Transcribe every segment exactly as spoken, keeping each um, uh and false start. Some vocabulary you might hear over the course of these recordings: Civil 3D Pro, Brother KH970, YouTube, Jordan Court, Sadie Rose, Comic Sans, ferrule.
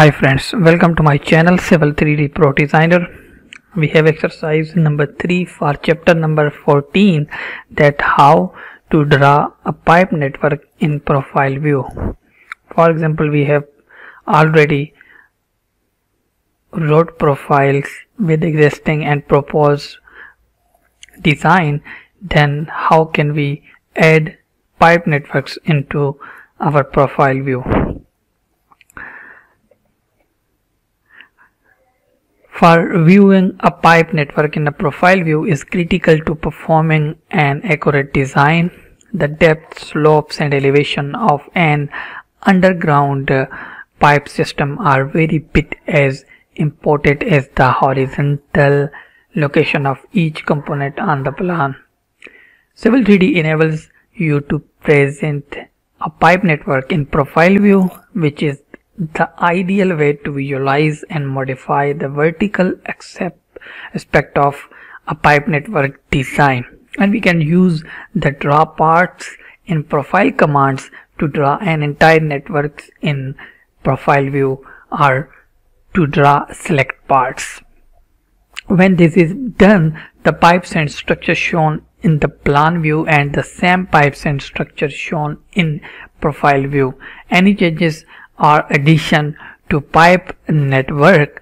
Hi friends, welcome to my channel Civil three D Pro Designer. We have exercise number three for chapter number fourteen, that how to draw a pipe network in profile view. For example, we have already wrote profiles with existing and proposed design. Then how can we add pipe networks into our profile view? For viewing a pipe network in a profile view is critical to performing an accurate design. The depth, slopes and elevation of an underground uh, pipe system are very bit as important as the horizontal location of each component on the plan. Civil three D enables you to present a pipe network in profile view, which is the ideal way to visualize and modify the vertical aspect of a pipe network design. And we can use the draw parts in profile commands to draw an entire network in profile view, or to draw select parts. When this is done, the pipes and structure shown in the plan view and the same pipes and structure shown in profile view. Any changes or addition to pipe network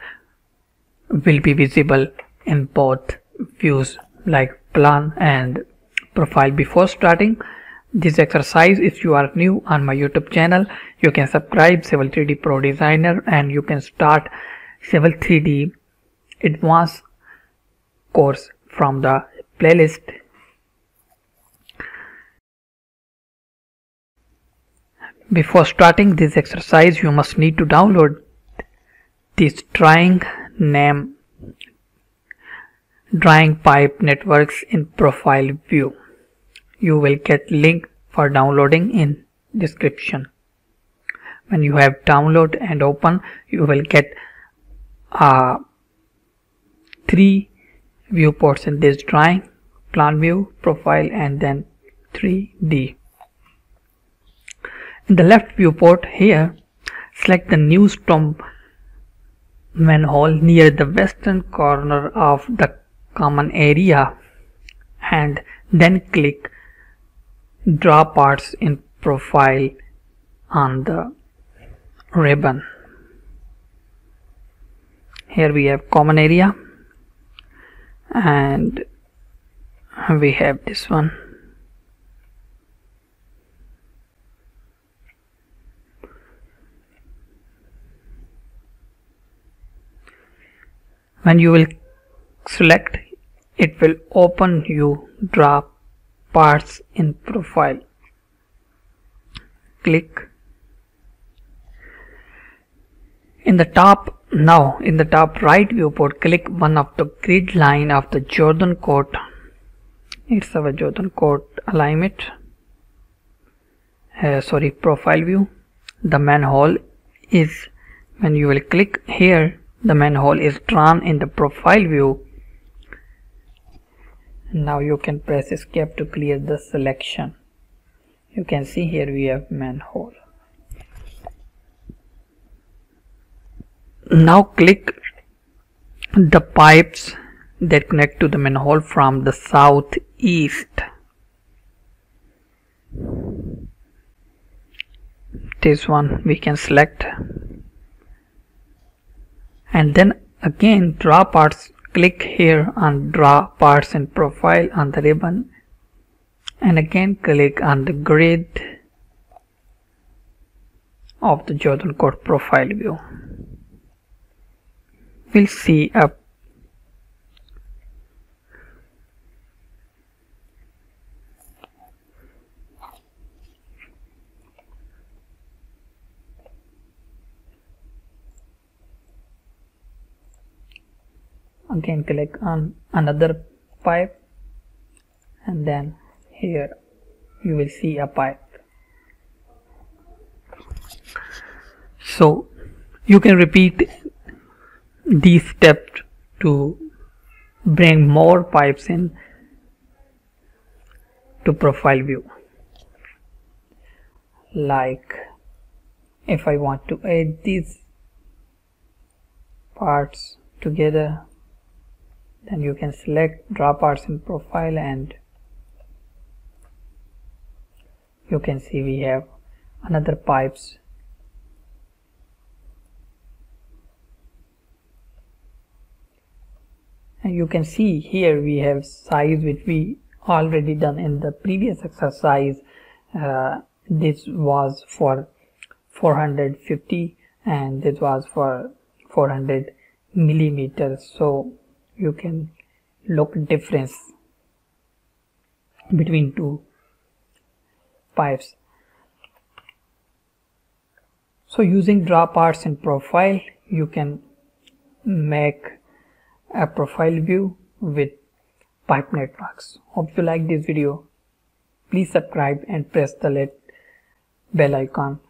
will be visible in both views, like plan and profile. Before starting this exercise, if you are new on my YouTube channel, you can subscribe Civil three D Pro Designer, and you can start Civil three D Advanced course from the playlist. Before starting this exercise, you must need to download this drawing name drawing pipe networks in profile view. You will get link for downloading in description. When you have download and open, you will get uh, three viewports in this drawing: plan view, profile and then three D. In the left viewport here, select the new storm manhole near the western corner of the common area, and then click Draw Parts in Profile on the ribbon. Here we have common area and we have this one. When you will select, it will open you Draw Parts in Profile. Click in the top. Now in the top right viewport, click one of the grid line of the Jordan Court. It's our Jordan Court alignment. Uh, sorry, profile view. The manhole is, when you will click here, the manhole is drawn in the profile view. Now you can press escape to clear the selection. You can see here we have manhole. Now click the pipes that connect to the manhole from the southeast. This one we can select. And then again draw parts, click here on Draw Parts in Profile on the ribbon, and again click on the grid of the Jordan Court profile view. We'll see a Again click on another pipe, and then here you will see a pipe. So you can repeat these steps to bring more pipes in to profile view. Like if I want to add these parts together. Then you can select draw parts in profile, and you can see we have another pipes. And you can see here we have size, which we already done in the previous exercise. Uh, this was for four hundred fifty and this was for four hundred millimeters, so you can look difference between two pipes. So using draw parts in profile, you can make a profile view with pipe networks. Hope you like this video. Please subscribe and press the bell icon.